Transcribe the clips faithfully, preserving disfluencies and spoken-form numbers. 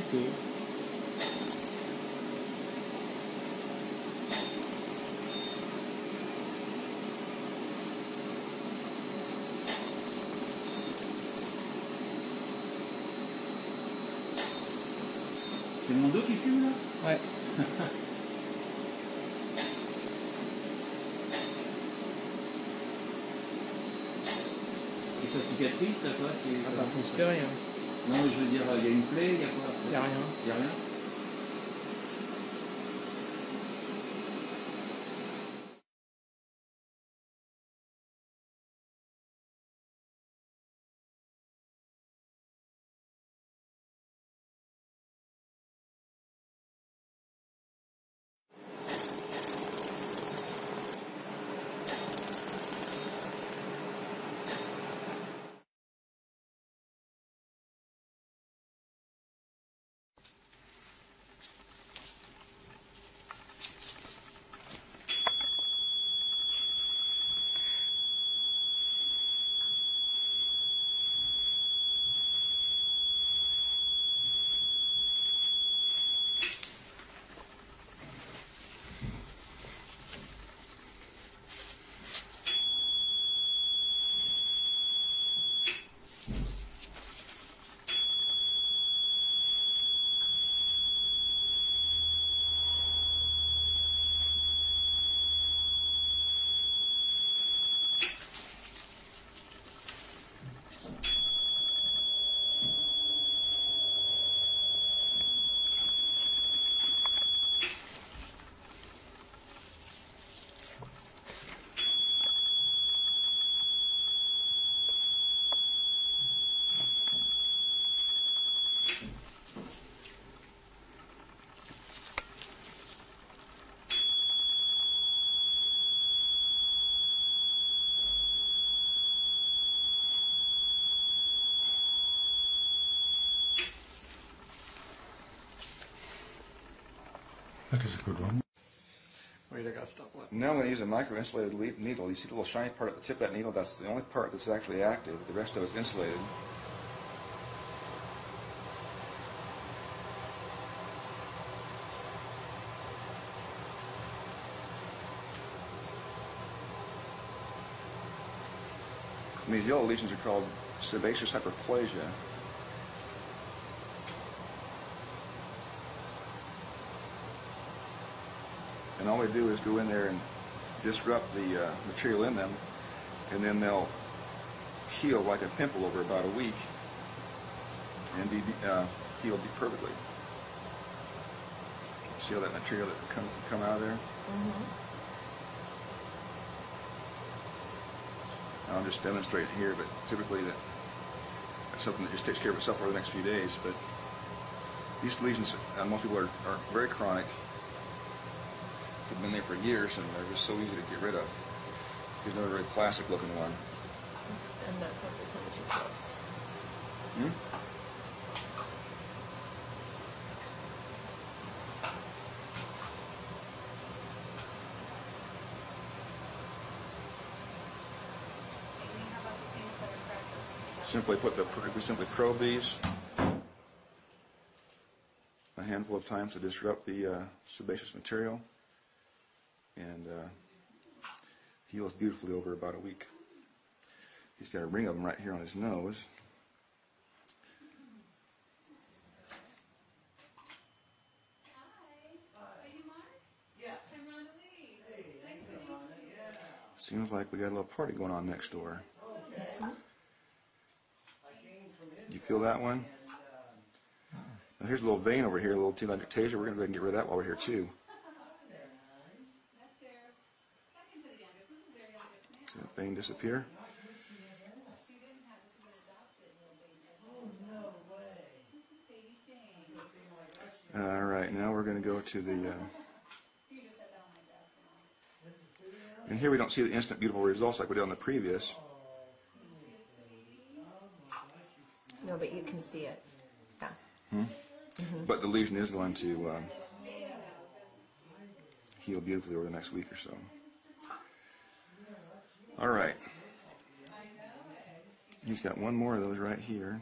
people C'est mon dos qui fume là? Ouais. Et sa cicatrice, ça quoi? Ah bah ça ne se fait rien. Non mais je veux dire, il y a une plaie, il y a quoi? Il n'y a rien. Il n'y a rien. That is a good one. Wait, I gotta stop laughing. Now I'm going to use a micro-insulated needle. You see the little shiny part at the tip of that needle? That's the only part that's actually active. The rest of it's insulated. And these yellow lesions are called sebaceous hyperplasia. And all they do is go in there and disrupt the uh, material in them, and then they'll heal like a pimple over about a week and be uh, healed perfectly. See all that material that come come out of there? Mm-hmm. I'll just demonstrate it here, but typically that, that's something that just takes care of itself over the next few days. But these lesions, uh, most people are, are very chronic. They've been there for years, and they're just so easy to get rid of. There's another very classic looking one. And that's not this one too close. Hmm? Simply put the we simply probe these a handful of times to disrupt the uh, sebaceous material. And uh, heals beautifully over about a week. He's got a ring of them right here on his nose. Hi. Are you Mark? Yeah. I'm Ronald Lee. Hey. Nice to meet you. Yeah. Seems like we got a little party going on next door. Okay. You feel that one? Now here's a little vein over here, a little telangiectasia. We're going to go ahead and get rid of that while we're here too. Vein disappear. All right, now we're going to go to the. Uh, and here we don't see the instant beautiful results like we did on the previous. No, but you can see it. Yeah. Hmm? Mm-hmm. But the lesion is going to uh, heal beautifully over the next week or so. All right, he's got one more of those right here.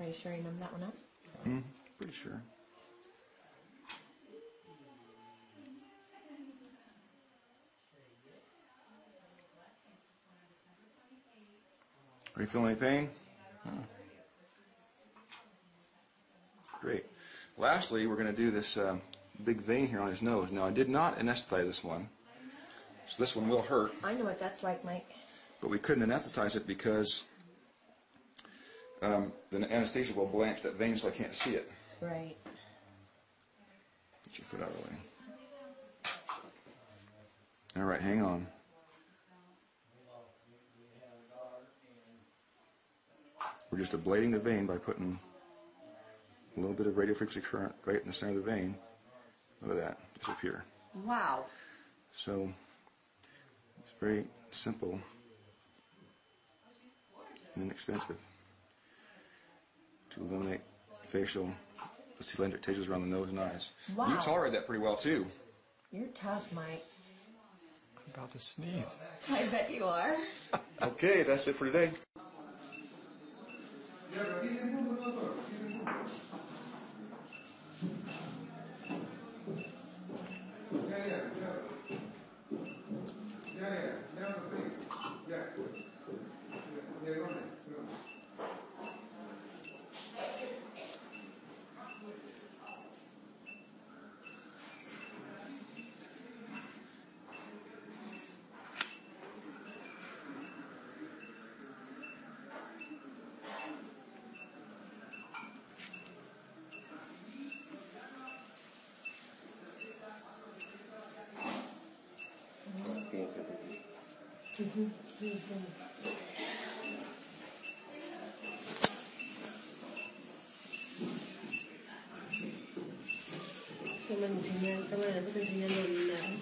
Are you sure you numbed that one up? Mm, pretty sure. Are you feeling any pain? Hmm. Great. Lastly, we're going to do this um, big vein here on his nose. Now, I did not anesthetize this one, so this one will hurt. I know what that's like, Mike. But we couldn't anesthetize it because um, the anesthesia will blanch that vein so I can't see it. Right. Get your foot out of the way. All right, hang on. We're just ablating the vein by putting a little bit of radiofrequency current right in the center of the vein. Look at that, disappear. Wow. So it's very simple and inexpensive to eliminate facial telangiectasias around the nose and eyes. Wow. You tolerate that pretty well too. You're tough, Mike. I'm about to sneeze. I bet you are. Okay, that's it for today. Mm-hmm. Mm-hmm.